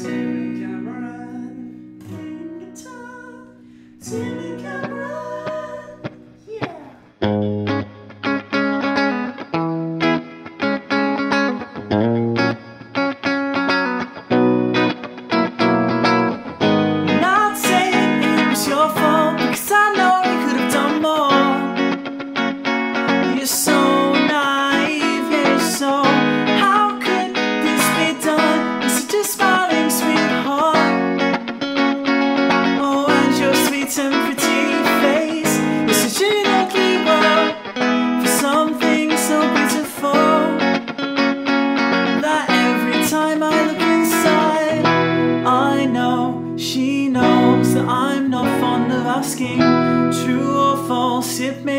Timmy Cameron, playing guitar. Timmy Cameron, yeah. Not saying it was your fault, because I know you could have done more. You're so naive, yeah, you're so. How could this be done? It's just fine. She knows that I'm not fond of asking true or false. It may